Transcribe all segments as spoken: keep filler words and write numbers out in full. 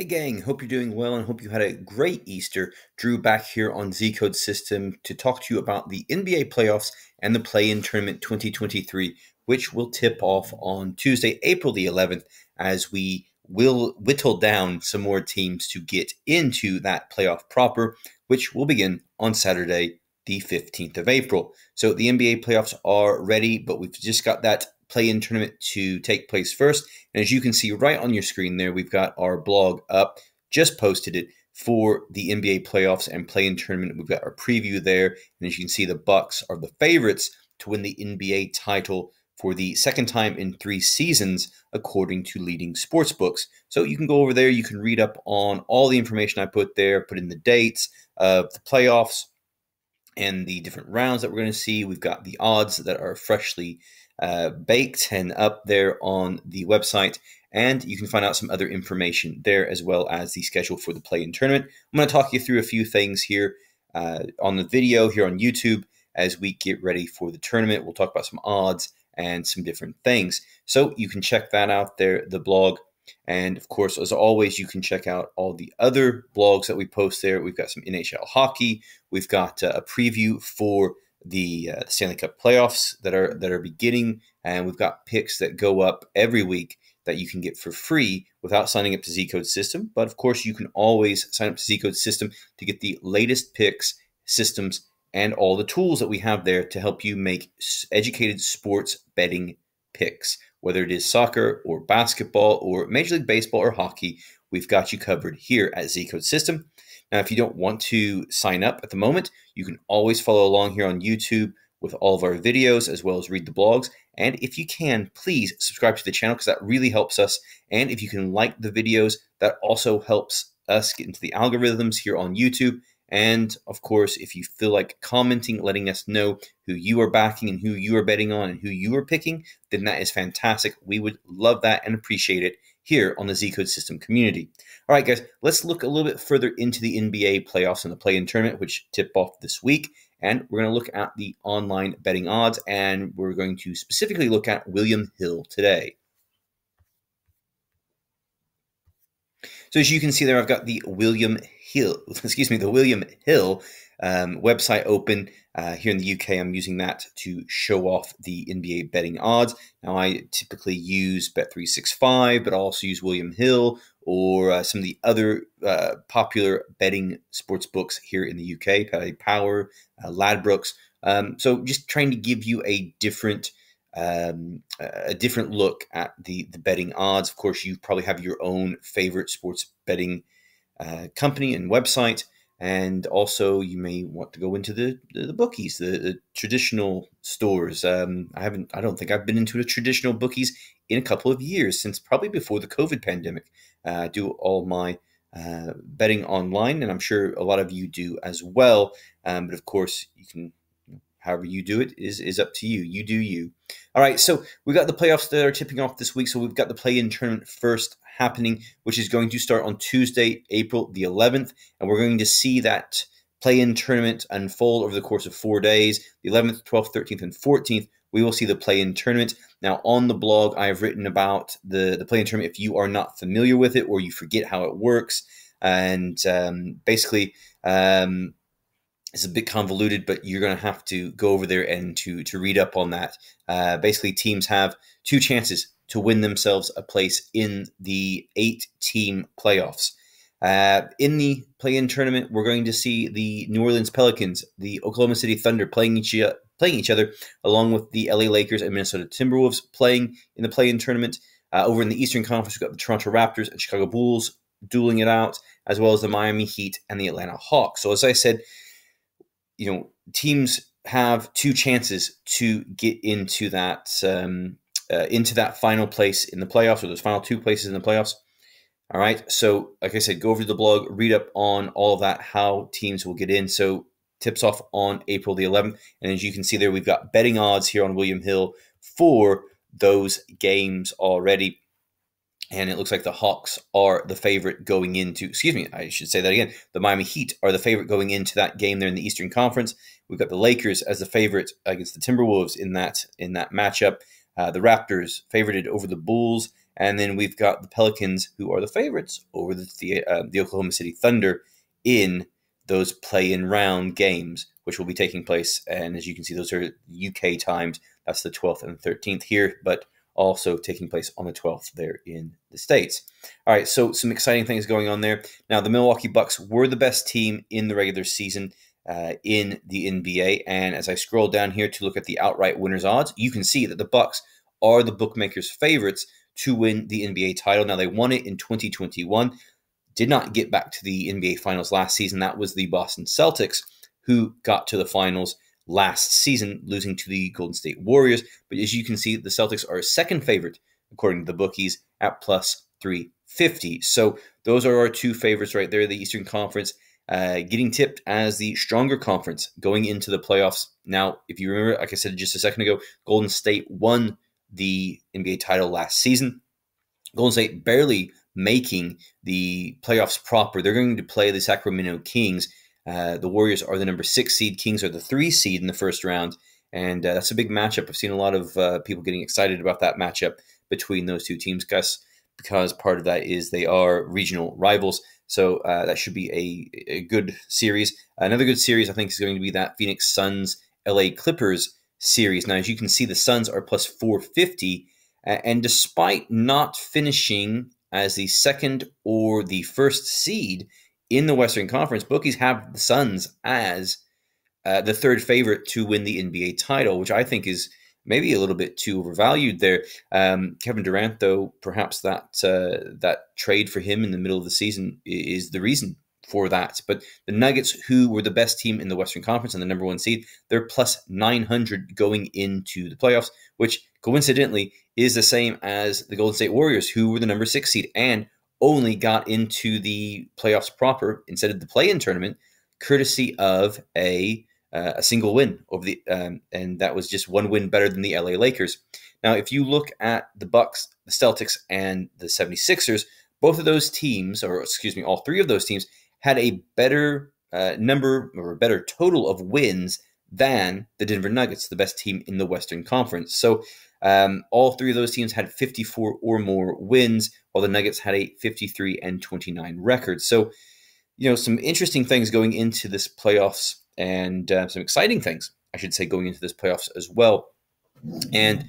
Hey gang, hope you're doing well and hope you had a great Easter. Drew back here on Z-Code System to talk to you about the N B A playoffs and the Play-in Tournament twenty twenty-three, which will tip off on Tuesday, April the eleventh, as we will whittle down some more teams to get into that playoff proper, which will begin on Saturday, the fifteenth of April. So the N B A playoffs are ready, but we've just got that play-in tournament to take place first. And as you can see right on your screen there, we've got our blog up, just posted it for the N B A playoffs and play-in tournament. We've got our preview there. And as you can see, the Bucks are the favorites to win the N B A title for the second time in three seasons, according to leading sports books. So you can go over there, you can read up on all the information I put there, put in the dates of the playoffs and the different rounds that we're going to see. We've got the odds that are freshly Uh, baked and up there on the website, and you can find out some other information there as well as the schedule for the play-in tournament. I'm going to talk you through a few things here uh, on the video here on YouTube as we get ready for the tournament. We'll talk about some odds and some different things. So you can check that out there, the blog. And of course, as always, you can check out all the other blogs that we post there. We've got some N H L hockey. We've got uh, a preview for the uh, Stanley Cup playoffs that are that are beginning, and we've got picks that go up every week that you can get for free without signing up to Z-Code System. But of course, you can always sign up to Z-Code System to get the latest picks, systems, and all the tools that we have there to help you make educated sports betting picks. Whether it is soccer or basketball or Major League Baseball or hockey, we've got you covered here at Z-Code System. Now, if you don't want to sign up at the moment, you can always follow along here on YouTube with all of our videos as well as read the blogs. And if you can, please subscribe to the channel because that really helps us. And if you can like the videos, that also helps us get into the algorithms here on YouTube. And of course, if you feel like commenting, letting us know who you are backing and who you are betting on and who you are picking, then that is fantastic. We would love that and appreciate it here on the Z-Code System community. All right, guys, let's look a little bit further into the N B A playoffs and the play-in tournament, which tip off this week. And we're going to look at the online betting odds, and we're going to specifically look at William Hill today. So as you can see there, I've got the William Hill, excuse me, the William Hill um, website open uh, here in the U K. I'm using that to show off the N B A betting odds. Now I typically use Bet three sixty-five, but I also use William Hill or uh, some of the other uh, popular betting sports books here in the U K, Parlay Power, uh, Ladbrokes. Um, so just trying to give you a different Um, a different look at the, the betting odds. Of course, you probably have your own favorite sports betting uh, company and website. And also, you may want to go into the, the bookies, the, the traditional stores. Um, I haven't, I don't think I've been into the traditional bookies in a couple of years, since probably before the COVID pandemic. Uh, I do all my uh, betting online, and I'm sure a lot of you do as well. Um, but of course, you can however you do it is, is up to you. You do you. All right, so we've got the playoffs that are tipping off this week. So we've got the play-in tournament first happening, which is going to start on Tuesday, April the eleventh. And we're going to see that play-in tournament unfold over the course of four days, the eleventh, twelfth, thirteenth, and fourteenth. We will see the play-in tournament. Now, on the blog, I have written about the, the play-in tournament if you are not familiar with it or you forget how it works. And um, basically... Um, It's a bit convoluted, but you're going to have to go over there and to to read up on that. Uh, basically, teams have two chances to win themselves a place in the eight-team playoffs. Uh, in the play-in tournament, we're going to see the New Orleans Pelicans, the Oklahoma City Thunder playing each, playing each other, along with the L A Lakers and Minnesota Timberwolves playing in the play-in tournament. Uh, over in the Eastern Conference, we've got the Toronto Raptors and Chicago Bulls dueling it out, as well as the Miami Heat and the Atlanta Hawks. So as I said, you know, teams have two chances to get into that um, uh, into that final place in the playoffs, or those final two places in the playoffs. All right. So, like I said, go over to the blog, read up on all of that, how teams will get in. So, tips off on April the eleventh, and as you can see there, we've got betting odds here on William Hill for those games already. And it looks like the Hawks are the favorite going into, excuse me, I should say that again. The Miami Heat are the favorite going into that game there in the Eastern Conference. We've got the Lakers as the favorite against the Timberwolves in that in that matchup. Uh, the Raptors favorited over the Bulls, And then we've got the Pelicans, who are the favorites over the, the, uh, the Oklahoma City Thunder in those play-in round games, which will be taking place. And as you can see, those are U K times. That's the twelfth and thirteenth here, but also taking place on the twelfth there in the States. All right, so some exciting things going on there. Now, the Milwaukee Bucks were the best team in the regular season uh, in the N B A. And as I scroll down here to look at the outright winners odds, you can see that the Bucks are the bookmakers' favorites to win the N B A title. Now, they won it in twenty twenty-one, did not get back to the N B A Finals last season. That was the Boston Celtics who got to the Finals last season, losing to the Golden State Warriors. But as you can see, the Celtics are second favorite, according to the bookies, at plus three fifty. So those are our two favorites right there, the Eastern Conference, uh, getting tipped as the stronger conference going into the playoffs. Now, if you remember, like I said just a second ago, Golden State won the N B A title last season. Golden State barely making the playoffs proper. They're going to play the Sacramento Kings. Uh, the Warriors are the number six seed. Kings are the three seed in the first round. And uh, that's a big matchup. I've seen a lot of uh, people getting excited about that matchup between those two teams, Gus, because part of that is they are regional rivals. So uh, that should be a, a good series. Another good series, I think, is going to be that Phoenix Suns, L A Clippers series. Now, as you can see, the Suns are plus four fifty. And despite not finishing as the second or the first seed in the Western Conference, bookies have the Suns as uh, the third favorite to win the N B A title, which I think is maybe a little bit too overvalued there. Um, Kevin Durant, though, perhaps that uh, that trade for him in the middle of the season is the reason for that. But the Nuggets, who were the best team in the Western Conference and the number one seed, they're plus nine hundred going into the playoffs, which coincidentally is the same as the Golden State Warriors, who were the number six seed and only got into the playoffs proper instead of the play-in tournament, courtesy of a uh, a single win over the um, and that was just one win better than the L A Lakers. Now, if you look at the Bucks, the Celtics, and the seventy-sixers, both of those teams, or excuse me, all three of those teams, had a better uh, number or a better total of wins than the Denver Nuggets, the best team in the Western Conference. So um, all three of those teams had fifty-four or more wins, while the Nuggets had a fifty-three and twenty-nine record. So, you know, some interesting things going into this playoffs, and uh, some exciting things, I should say, going into this playoffs as well. And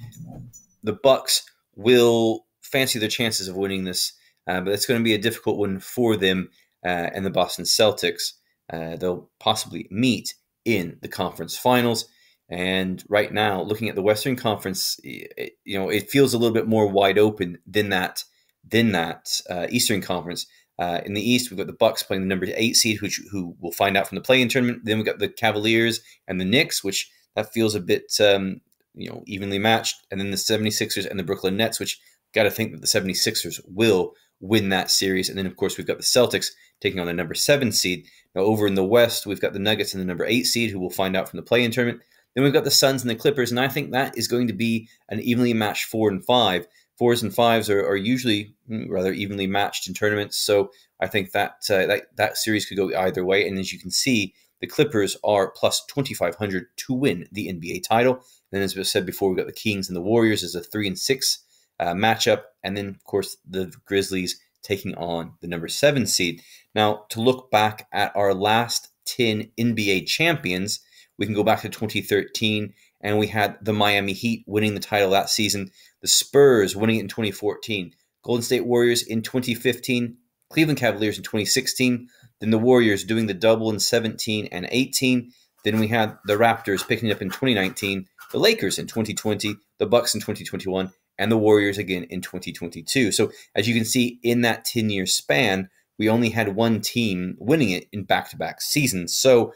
the Bucks will fancy their chances of winning this, uh, but it's going to be a difficult one for them. Uh, and the Boston Celtics, uh, they'll possibly meet in the conference finals. And right now, looking at the Western Conference, it, you know, it feels a little bit more wide open than that than that uh, Eastern Conference. Uh, in the East, we've got the Bucks playing the number eight seed, which who we'll find out from the play-in tournament. Then we've got the Cavaliers and the Knicks, which that feels a bit um, you know, evenly matched. And then the seventy-sixers and the Brooklyn Nets, which got to think that the seventy-sixers will win that series. And then, of course, we've got the Celtics taking on the number seven seed. Now, over in the West, we've got the Nuggets and the number eight seed, who we'll find out from the play-in tournament. Then we've got the Suns and the Clippers, and I think that is going to be an evenly matched four and five. Fours and fives are, are usually rather evenly matched in tournaments, so I think that, uh, that that series could go either way. And as you can see, the Clippers are plus twenty-five hundred to win the N B A title. And then, as we said before, we've got the Kings and the Warriors as a three and six uh, matchup. And then, of course, the Grizzlies taking on the number seven seed. Now, to look back at our last ten N B A champions, we can go back to twenty thirteen, and we had the Miami Heat winning the title that season, the Spurs winning it in twenty fourteen, Golden State Warriors in twenty fifteen, Cleveland Cavaliers in twenty sixteen, then the Warriors doing the double in seventeen and eighteen, then we had the Raptors picking it up in twenty nineteen, the Lakers in twenty twenty, the Bucks in twenty twenty-one, and the Warriors again in twenty twenty-two. So as you can see, in that ten-year span, we only had one team winning it in back-to-back seasons. So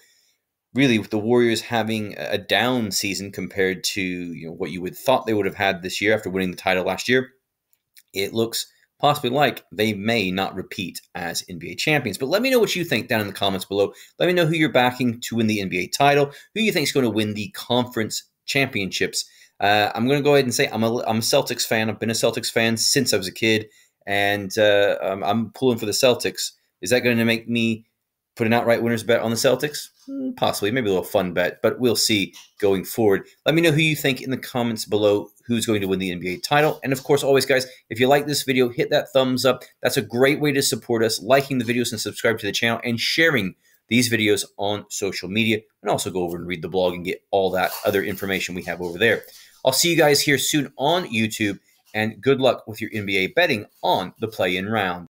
really, with the Warriors having a down season compared to, you know, what you would thought they would have had this year after winning the title last year, it looks possibly like they may not repeat as N B A champions. But let me know what you think down in the comments below. Let me know who you're backing to win the N B A title, who you think is going to win the conference championships. Uh, I'm going to go ahead and say I'm a, I'm a Celtics fan. I've been a Celtics fan since I was a kid, and uh, I'm, I'm pulling for the Celtics. Is that going to make me put an outright winner's bet on the Celtics? Possibly, maybe a little fun bet, but we'll see going forward. Let me know who you think in the comments below, who's going to win the N B A title. And of course, always, guys, if you like this video, hit that thumbs up. That's a great way to support us, liking the videos and subscribe to the channel and sharing these videos on social media. And also go over and read the blog and get all that other information we have over there. I'll see you guys here soon on YouTube, and good luck with your N B A betting on the play-in round.